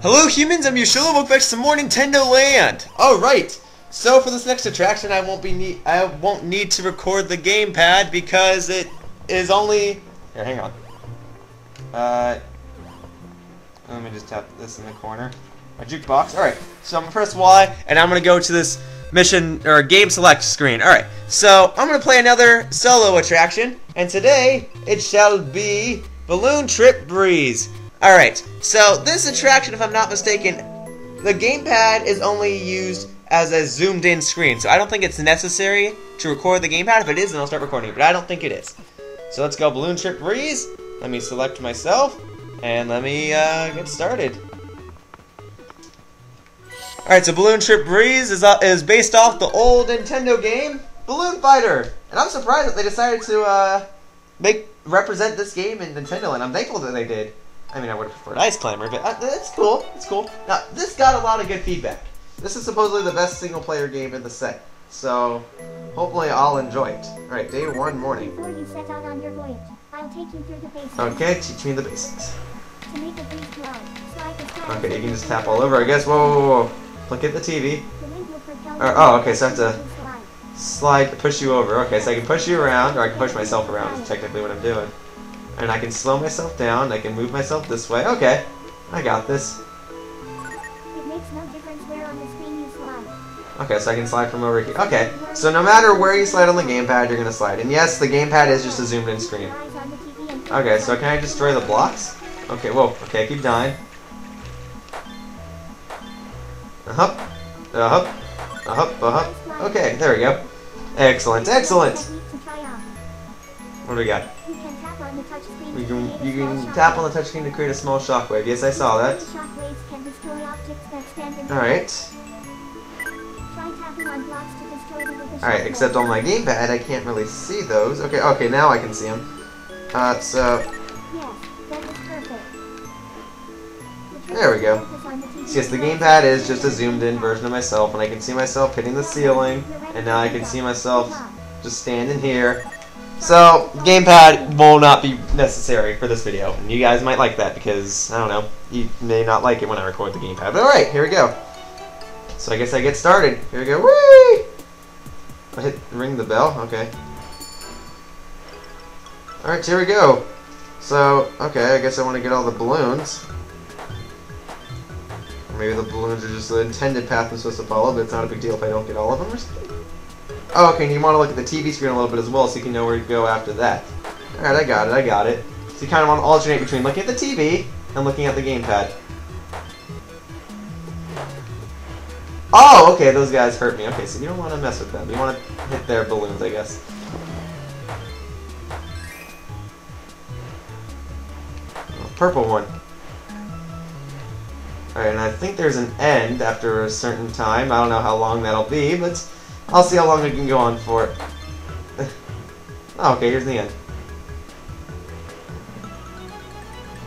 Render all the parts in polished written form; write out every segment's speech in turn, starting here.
Hello humans, I'm Yoshiller, welcome back to some more Nintendo Land! Alright, so for this next attraction I won't need to record the gamepad because it is only... Here, hang on. Let me just tap this in the corner. My jukebox. Alright, so I'm gonna press Y and I'm gonna go to this mission, or game select screen. Alright, so I'm gonna play another solo attraction, and today it shall be Balloon Trip Breeze. Alright, so this attraction, if I'm not mistaken, the gamepad is only used as a zoomed in screen, so I don't think it's necessary to record the gamepad. If it is, then I'll start recording it, but I don't think it is. So let's go Balloon Trip Breeze. Let me select myself, and let me get started. Alright, so Balloon Trip Breeze is based off the old Nintendo game, Balloon Fighter. And I'm surprised that they decided to represent this game in Nintendo, and I'm thankful that they did. I mean, I would have preferred Ice Climber, but it's cool. It's cool. Now, this got a lot of good feedback. This is supposedly the best single-player game in the set, so hopefully I'll enjoy it. All right, day one morning. Before you set out on your voyage, I'll take you through the basics. Okay, teach me the basics. To make a breeze blow, slide the side. Okay, you can just tap all over, I guess. Whoa, whoa, whoa. Look at the TV. Oh, okay, so I have to slide, push you over. Okay, so I can push you around, or I can push myself around. That's technically what I'm doing. And I can slow myself down, I can move myself this way. Okay, I got this. It makes no difference where on the screen you slide. Okay, so I can slide from over here. Okay, so no matter where you slide on the gamepad, you're gonna slide. And yes, the gamepad is just a zoomed in screen. Okay, so can I destroy the blocks? Okay, whoa, okay, keep dying. Okay, there we go. Excellent, excellent! What do we got? You can tap on the touchscreen to create a small shockwave. Yes, I saw that. Alright. Alright, except on my gamepad, I can't really see those. Okay, okay, now I can see them. There we go. So yes, the gamepad is just a zoomed-in version of myself, and I can see myself hitting the ceiling, and now I can see myself just standing here. So, gamepad will not be necessary for this video, and you guys might like that because, I don't know, you may not like it when I record the gamepad, but alright, here we go. So I guess I get started. Here we go, whee! I hit ring the bell, okay. Alright, here we go. So, okay, I guess I want to get all the balloons. Or maybe the balloons are just the intended path I'm supposed to follow, but it's not a big deal if I don't get all of them or something. Oh, okay, and you want to look at the TV screen a little bit as well so you can know where to go after that. Alright, I got it, I got it. So you kind of want to alternate between looking at the TV and looking at the gamepad. Oh, okay, those guys hurt me. Okay, so you don't want to mess with them. You want to hit their balloons, I guess. Oh, purple one. Alright, and I think there's an end after a certain time. I don't know how long that'll be, but... I'll see how long we can go on for. Oh, okay, here's the end.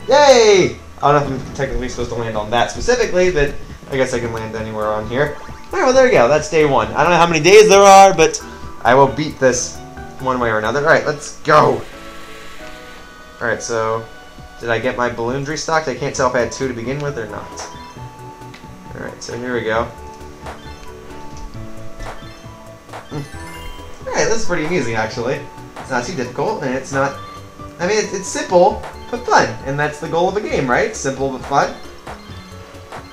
Yay! I don't know if I'm technically supposed to land on that specifically, but I guess I can land anywhere on here. Alright, well there we go, that's day one. I don't know how many days there are, but I will beat this one way or another. Alright, let's go! Alright, so did I get my balloons restocked? I can't tell if I had two to begin with or not. Alright, so here we go. Alright, this is pretty amusing actually. It's not too difficult, and it's not... I mean, it's simple, but fun, and that's the goal of a game, right? Simple, but fun.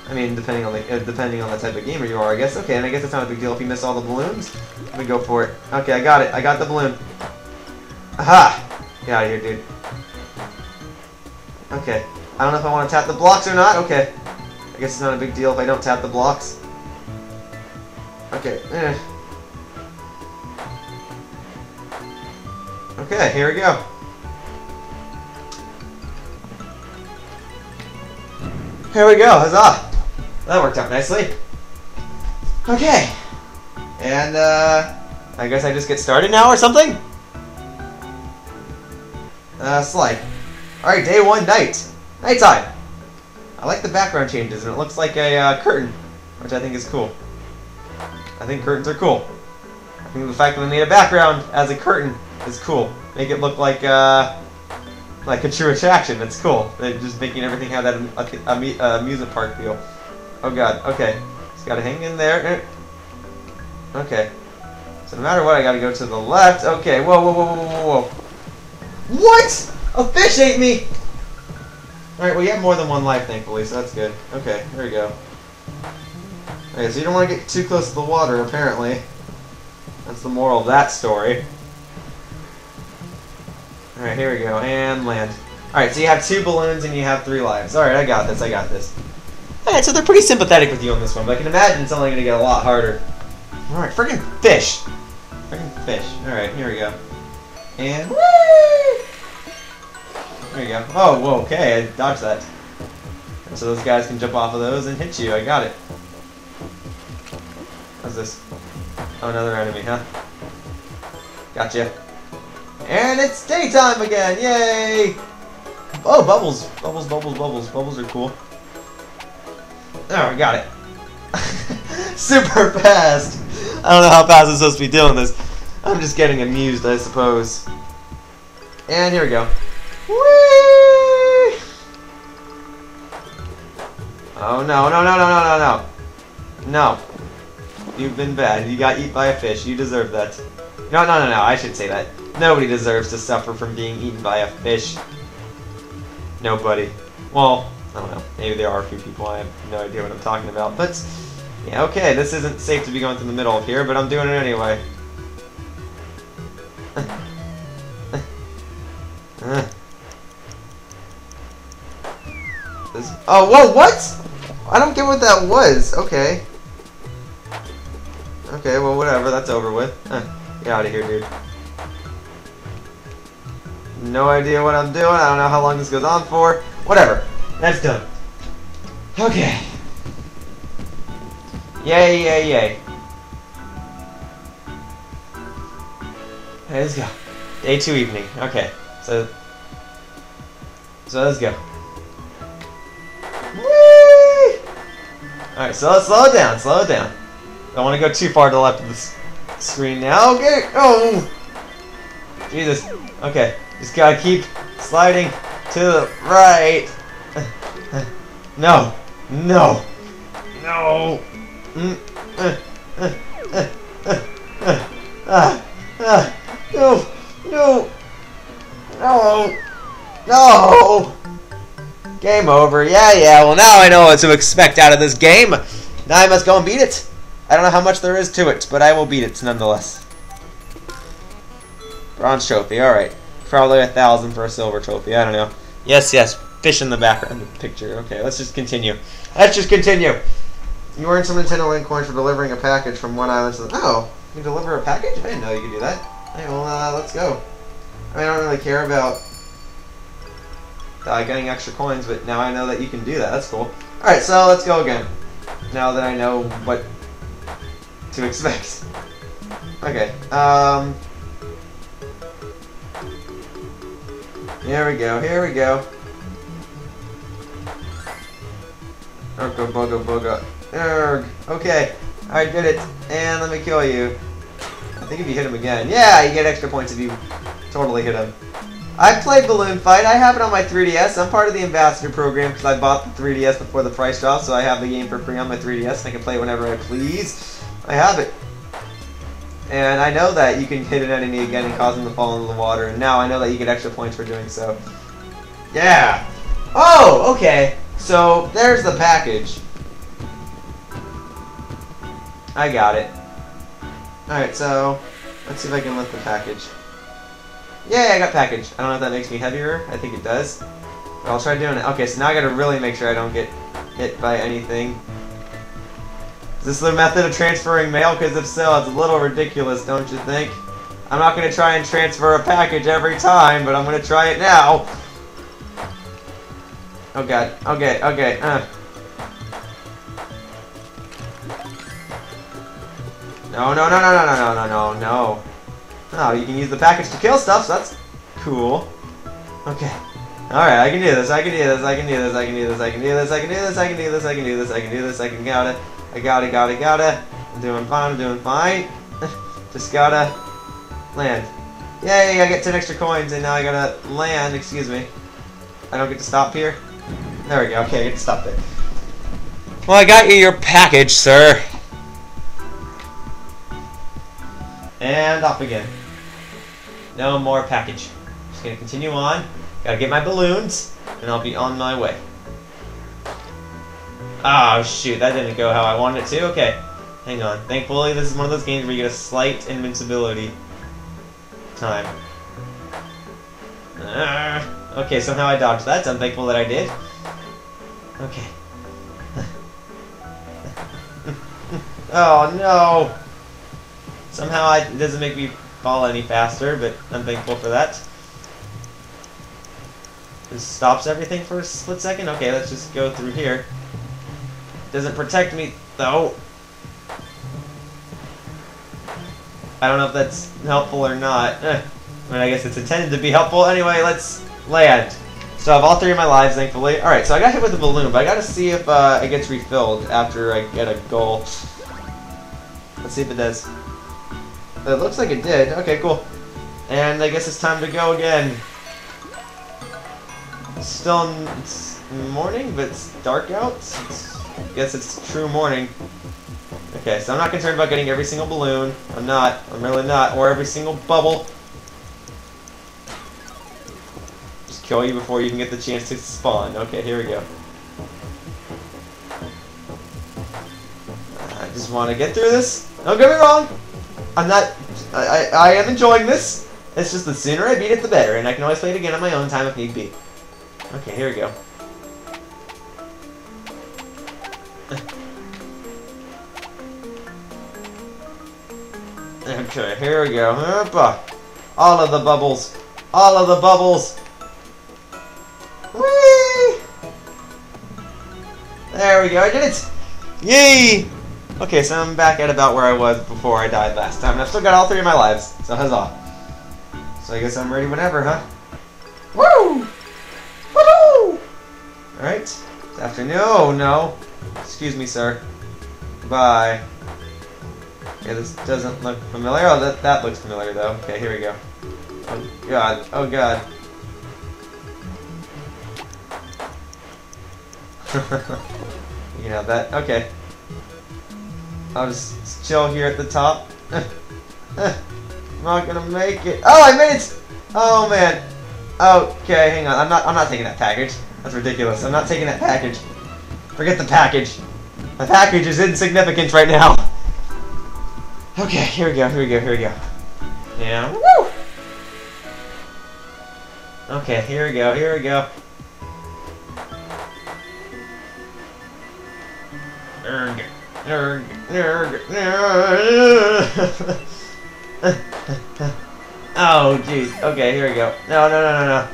I mean, depending on the type of gamer you are, I guess. Okay, and I guess it's not a big deal if you miss all the balloons. Let me go for it. Okay, I got it. I got the balloon. Aha! Get out of here, dude. Okay. I don't know if I want to tap the blocks or not. Okay. I guess it's not a big deal if I don't tap the blocks. Okay. Okay, here we go. Here we go, huzzah! That worked out nicely. Okay. And, I guess I just get started now or something? Slide. Alright, day one, night. Nighttime! I like the background changes, and it looks like a, curtain, which I think is cool. I think curtains are cool. I think the fact that they made a background as a curtain is cool. Make it look like, like a true attraction. It's cool. They're just making everything have that amusement park feel. Oh god, okay. Just gotta hang in there. Okay. So no matter what, I gotta go to the left. Okay, whoa, whoa, whoa, whoa, whoa, whoa. What? A fish ate me! Alright, well you have more than one life, thankfully, so that's good. Okay, there we go. Okay, so you don't want to get too close to the water, apparently. That's the moral of that story. Alright, here we go, and land. Alright, so you have 2 balloons and you have 3 lives. Alright, I got this, I got this. Alright, so they're pretty sympathetic with you on this one, but I can imagine it's only going to get a lot harder. Alright, freaking fish! Freaking fish. Alright, here we go. And... woo! There you go. Oh, whoa, okay, I dodged that. So those guys can jump off of those and hit you, I got it. How's this? Oh, another enemy, huh? Gotcha. And it's daytime again! Yay! Oh, bubbles! Bubbles, bubbles, bubbles. Bubbles are cool. Oh, I got it. Super fast! I don't know how fast I'm supposed to be doing this. I'm just getting amused, I suppose. And here we go. Whee! Oh, no, no, no, no, no, no, no. No. You've been bad. You got eaten by a fish. You deserve that. No, no, no, no. I should say that. Nobody deserves to suffer from being eaten by a fish. Nobody. Well, I don't know. Maybe there are a few people. I have no idea what I'm talking about. But, yeah, okay. This isn't safe to be going through the middle of here, but I'm doing it anyway. This, oh, whoa, what? I don't get what that was. Okay. Okay, well, whatever. That's over with. Get out of here, dude. No idea what I'm doing. I don't know how long this goes on for. Whatever. That's done. Okay. Yay, yay, yay. Hey, let's go. Day 2 evening. Okay. So let's go. Whee! Alright, so let's slow it down. Slow it down. Don't want to go too far to the left of this screen now. Okay. Oh. Jesus. Okay. Just gotta keep sliding to the right. No. No. No. No. No. No. No. Game over. Yeah, yeah. Well, now I know what to expect out of this game. Now I must go and beat it. I don't know how much there is to it, but I will beat it nonetheless. Bronze trophy, alright. Probably 1,000 for a silver trophy, I don't know. Yes, yes, fish in the background of the picture. Okay, let's just continue. Let's just continue! You earned some Nintendo Link coins for delivering a package from one island to the... Oh, you can deliver a package? I didn't know you could do that. Hey, well, let's go. I mean, I don't really care about getting extra coins, but now I know that you can do that. That's cool. Alright, so let's go again. Now that I know what to expect. Okay, here we go, here we go. Ergo, bogo, bogo. Erg. Okay, I did it. And let me kill you. I think if you hit him again. Yeah, you get extra points if you totally hit him. I played Balloon Fight. I have it on my 3DS. I'm part of the Ambassador program because I bought the 3DS before the price dropped, so I have the game for free on my 3DS and I can play it whenever I please. I have it. And I know that you can hit an enemy again and cause them to fall into the water, and now I know that you get extra points for doing so. Yeah! Oh, okay. So, there's the package. I got it. Alright, so, let's see if I can lift the package. Yay, I got package. I don't know if that makes me heavier. I think it does. But I'll try doing it. Okay, so now I gotta really make sure I don't get hit by anything. Is this the method of transferring mail? Because if so, it's a little ridiculous, don't you think? I'm not going to try and transfer a package every time, but I'm going to try it now. Oh god. Okay, okay. No, no, no, no, no, no, no, no, no. Oh, you can use the package to kill stuff, so that's cool. Okay. Alright, I can do this, I can do this, I can do this, I can do this, I can do this, I can do this, I can do this, I can do this, I can do this, I can got it. I gotta, gotta. I'm doing fine, I'm doing fine. Just gotta land. Yay, I get 10 extra coins, and now I gotta land, excuse me. I don't get to stop here? There we go, okay, I get to stop there. Well, I got you your package, sir. And off again. No more package. Just gonna continue on. Gotta get my balloons, and I'll be on my way. Oh, shoot, that didn't go how I wanted it to. Okay, hang on. Thankfully, this is one of those games where you get a slight invincibility time. Okay, somehow I dodged that. I'm thankful that I did. Okay. Oh, no! Somehow it doesn't make me fall any faster, but I'm thankful for that. This stops everything for a split second? Okay, let's just go through here. Doesn't protect me, though. I don't know if that's helpful or not. I mean, I guess it's intended to be helpful. Anyway, let's land. So I have all three of my lives, thankfully. Alright, so I got hit with a balloon, but I gotta see if it gets refilled after I get a goal. Let's see if it does. It looks like it did. Okay, cool. And I guess it's time to go again. Still, it's morning, but it's dark out. I guess it's true morning. Okay, so I'm not concerned about getting every single balloon. I'm not. I'm really not. Or every single bubble. Just kill you before you can get the chance to spawn. Okay, here we go. I just want to get through this. Don't get me wrong. I'm not... I am enjoying this. It's just the sooner I beat it, the better. And I can always play it again on my own time if need be. Okay, here we go. Okay, here we go. All of the bubbles. All of the bubbles. Whee! There we go. I did it. Yay! Okay, so I'm back at about where I was before I died last time. And I've still got all three of my lives. So huzzah. So I guess I'm ready whenever, huh? Woo! Woo! Alright. It's afternoon. Oh, no. Excuse me, sir. Bye. Okay, this doesn't look familiar. Oh, that looks familiar, though. Okay, here we go. Oh, God. Oh, God. You can have that. Okay. I'll just chill here at the top. I'm not gonna make it. Oh, I made it! Oh, man. Okay, hang on. I'm not taking that package. That's ridiculous. I'm not taking that package. Forget the package. The package is insignificant right now. Okay, here we go, here we go, here we go. Yeah, woo! Okay, here we go, here we go. Oh, jeez. Okay, here we go. No, no, no, no, no.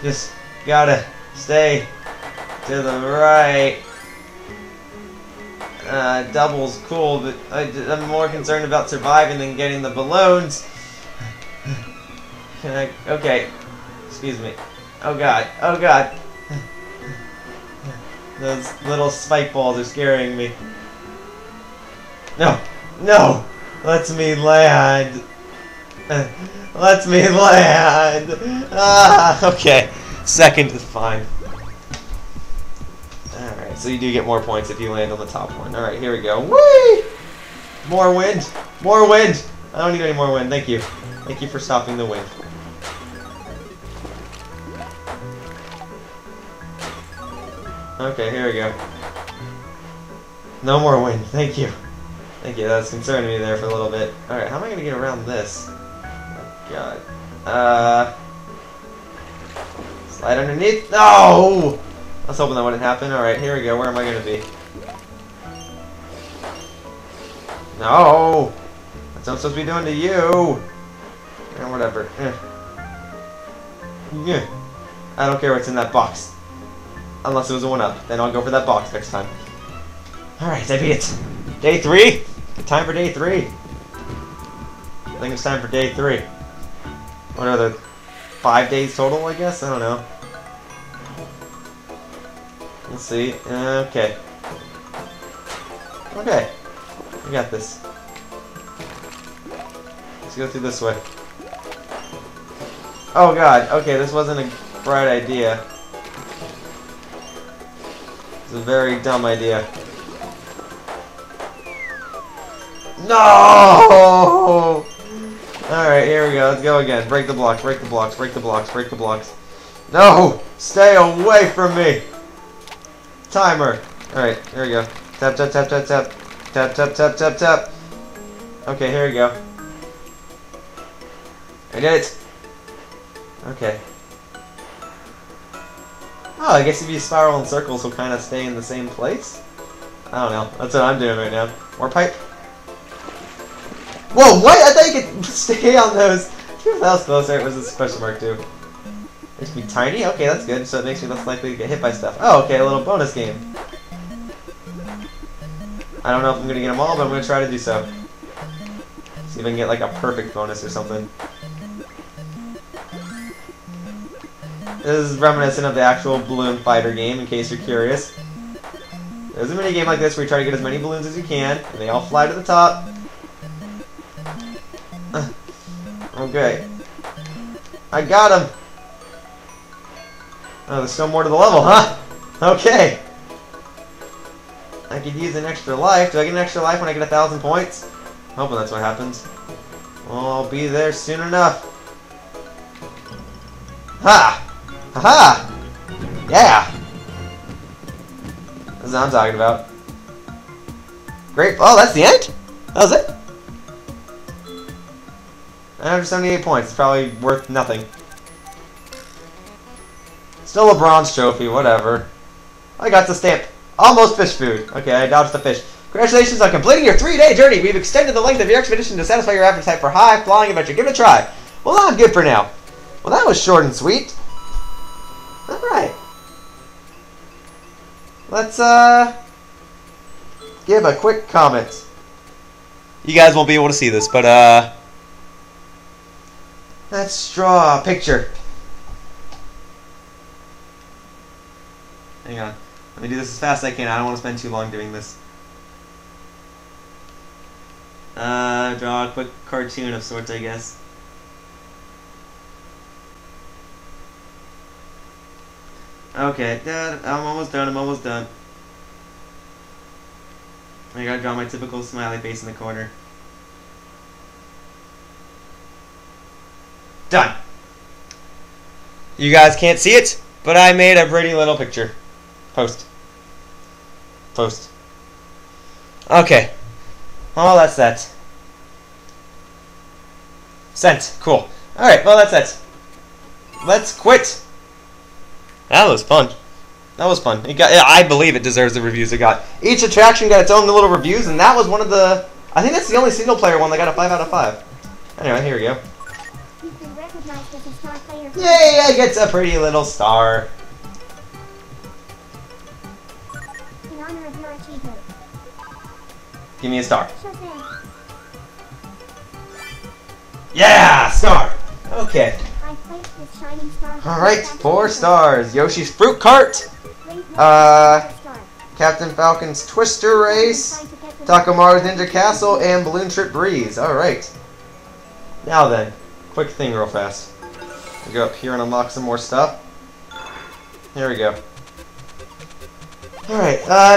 Just gotta stay to the right. Double's cool, but I'm more concerned about surviving than getting the balloons. Can I... Okay. Excuse me. Oh, God. Oh, God. Those little spike balls are scaring me. No. No! Let me land. Let me land. Ah, okay. Second is fine. So you do get more points if you land on the top one. Alright, here we go. Whee! More wind! More wind! I don't need any more wind, thank you. Thank you for stopping the wind. Okay, here we go. No more wind, thank you. Thank you, that was concerning me there for a little bit. Alright, how am I gonna get around this? Oh, God. Slide underneath. No! I was hoping that wouldn't happen. Alright, here we go. Where am I going to be? No! That's what I'm supposed to be doing to you! And whatever. I don't care what's in that box. Unless it was a 1-up. Then I'll go for that box next time. Alright, I beat it. Day 3? Time for day 3. I think it's time for day 3. What are the 5 days total, I guess? I don't know. Let's see. Okay. Okay. We got this. Let's go through this way. Oh god, okay, this wasn't a bright idea. It's a very dumb idea. No! Alright, here we go. Let's go again. Break the blocks, break the blocks, break the blocks, break the blocks. No! Stay away from me! Timer. Alright, here we go. Tap, tap, tap, tap, tap. Tap, tap, tap, tap, tap. Okay, here we go. I did it! Okay. Oh, I guess if you spiral in circles, we'll kind of stay in the same place? I don't know. That's what I'm doing right now. More pipe. Whoa, what? I thought you could stay on those. That was closer. It was a special mark, too. Makes me tiny? Okay, that's good. So it makes me less likely to get hit by stuff. Oh, okay, a little bonus game. I don't know if I'm going to get them all, but I'm going to try to do so. See if I can get, like, a perfect bonus or something. This is reminiscent of the actual Balloon Fighter game, in case you're curious. There's a mini game like this where you try to get as many balloons as you can, and they all fly to the top. Okay. I got him! Oh, there's still more to the level, huh? Okay! I could use an extra life. Do I get an extra life when I get 1,000 points? I'm hoping that's what happens. Well, I'll be there soon enough. Ha! Haha! Yeah! That's what I'm talking about. Great. Oh, that's the end? That was it? 978 points. It's probably worth nothing. Still a bronze trophy, whatever. I got the stamp. Almost fish food. Okay, I dodged the fish. Congratulations on completing your 3-day journey. We've extended the length of your expedition to satisfy your appetite for high-flying adventure. Give it a try. Well, I'm good for now. Well, that was short and sweet. Alright. Let's, give a quick comment. You guys won't be able to see this, but, let's draw a picture. Hang on. Let me do this as fast as I can. I don't want to spend too long doing this. Draw a quick cartoon of sorts, I guess. Okay, I'm almost done, I gotta draw my typical smiley face in the corner. Done! You guys can't see it, but I made a pretty little picture. Post. Okay. Well, that's that. Sent. Cool. Alright, well, that's that. Let's quit! That was fun. It got, I believe it deserves the reviews it got. Each attraction got its own little reviews, and that was one of the... I think that's the only single-player one that got a 5 out of 5. Anyway, here we go. You've been recognized as a star player. Yay! I get a pretty little star. In honor of your achievement. Give me a star. Sure thing. Yeah! Star! Okay. Alright, 4 stars. Yoshi's Fruit Cart, Captain Falcon's Twister Race, Takamaru's Ninja Castle, and Balloon Trip Breeze. Alright. Now then, quick thing real fast. We'll go up here and unlock some more stuff. Here we go. Alright. I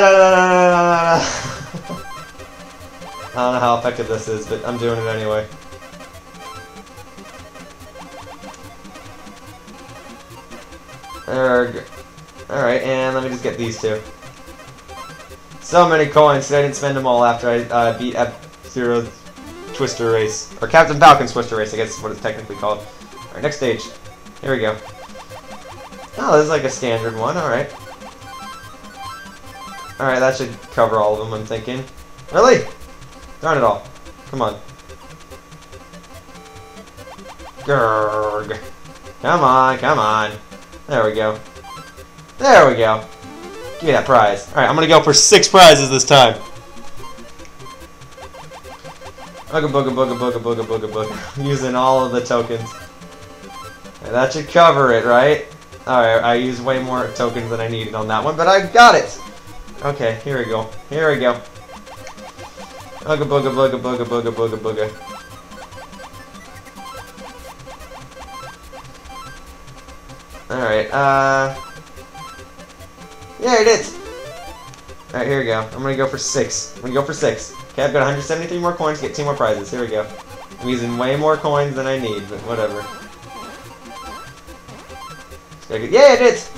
don't know how effective this is, but I'm doing it anyway. Alright, and let me just get these two. So many coins that I didn't spend them all after I beat F-Zero Twister Race. Or Captain Falcon's Twister Race, I guess is what it's technically called. Alright, next stage. Here we go. Oh, this is like a standard one, alright. Alright, that should cover all of them, I'm thinking. Really? Darn it all. Come on. Grrrg. Come on, come on. There we go. There we go. Give me that prize. Alright, I'm gonna go for 6 prizes this time. Booga booga booga booga booga booga booga. I'm using all of the tokens. And that should cover it, right? Alright, I used way more tokens than I needed on that one, but I got it! Okay, here we go. Here we go. Booga booga booga booga booga booga booga. Alright, yeah, it is! Alright, here we go. I'm gonna go for 6. I'm gonna go for 6. Okay, I've got 173 more coins to get 2 more prizes. Here we go. I'm using way more coins than I need, but whatever. Yeah, it is!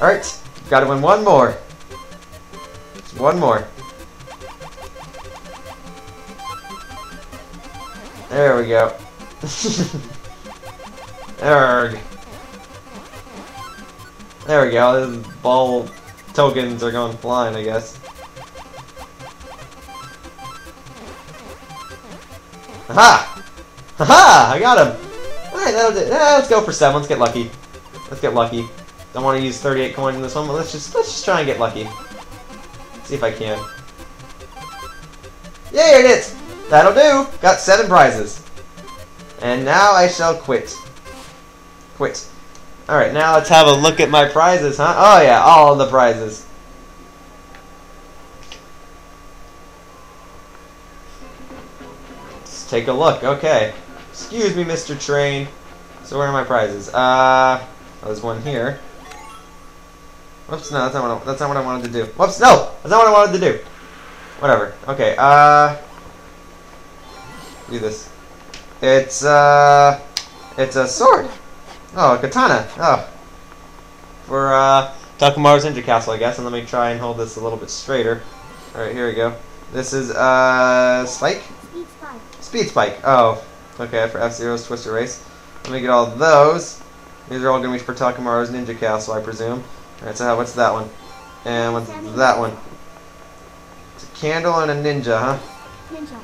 Alright, gotta win one more. Just one more. There we go. Erg. There we go. Those ball tokens are going flying, I guess. Aha! Haha! I got him! Alright, that'll do it. Let's go for 7. Let's get lucky. Let's get lucky. Don't want to use 38 coins in this one, but let's just try and get lucky. See if I can. Yay, it is! That'll do! Got 7 prizes. And now I shall quit. Quit. Alright, now let's have a look at my prizes, huh? Oh yeah, all of the prizes. Let's take a look, okay. Excuse me, Mr. Train. So where are my prizes? Oh, there's one here. Whoops, no, that's not what I wanted to do. Whoops, no! That's not what I wanted to do. Whatever. Okay, do this. It's a sword. Oh, a katana. Oh. For, Takamaru's Ninja Castle, I guess. And let me try and hold this a little bit straighter. Alright, here we go. This is, Spike? Speed Spike. Speed Spike. Oh. Okay, for F-Zero's Twister Race. Let me get all those. These are all going to be for Takamaru's Ninja Castle, I presume. Alright, so what's that one? And what's that one? It's a candle and a ninja, huh? Ninja.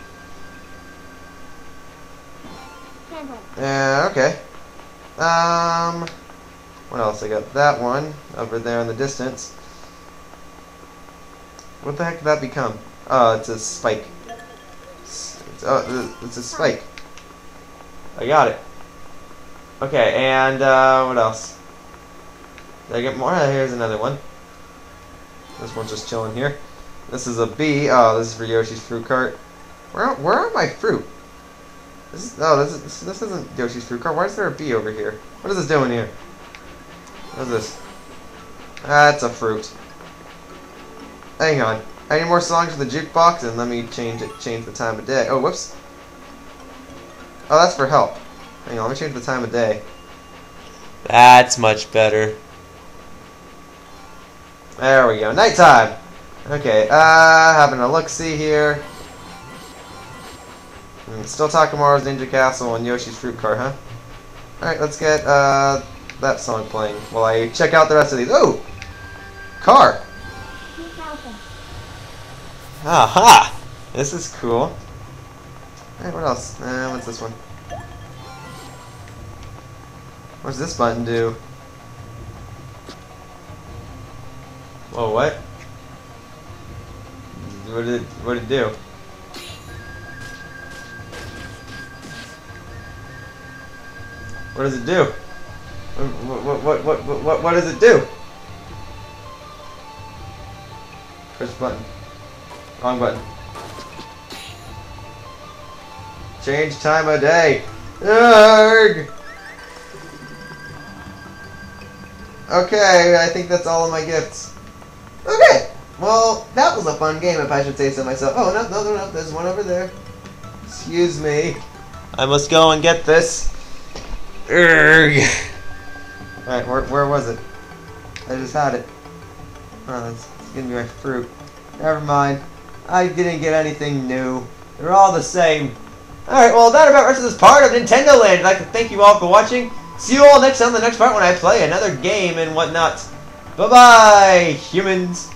Yeah, okay. What else? I got that one over there in the distance. What the heck did that become? Oh, it's a spike. It's a spike. I got it. Okay, and, what else? Did I get more? Here's another one. This one's just chilling here. This is a bee. Oh, this is for Yoshi's Fruit Cart. Where are my fruit? This is, oh, this isn't Yoshi's Fruit Cart. Why is there a bee over here? What is this doing here? What is this? That's a fruit. Hang on. Any more songs for the jukebox? And let me change the time of day. Oh, whoops. Oh, that's for help. Hang on, let me change the time of day. That's much better. There we go. Nighttime! Okay, having a look-see here. Still Takamaru's Ninja Castle and Yoshi's Fruit Cart, huh? Alright, let's get that song playing while I check out the rest of these. Oh! Car! Aha! This is cool. Alright, what else? What's this one? What's this button do? Whoa, what? What did it do? What does it do? What does it do? Push button. Wrong button. Change time of day. Urgh! Okay, I think that's all of my gifts. Okay. Well, that was a fun game, if I should say so myself. Oh no! There's one over there. Excuse me. I must go and get this. Alright, where was it? I just had it. Oh, it's gonna be my fruit. Never mind. I didn't get anything new. They're all the same. Alright, well that about wraps up this part of Nintendo Land. I'd like to thank you all for watching. See you all next time in the next part when I play another game and whatnot. Bye-bye, humans.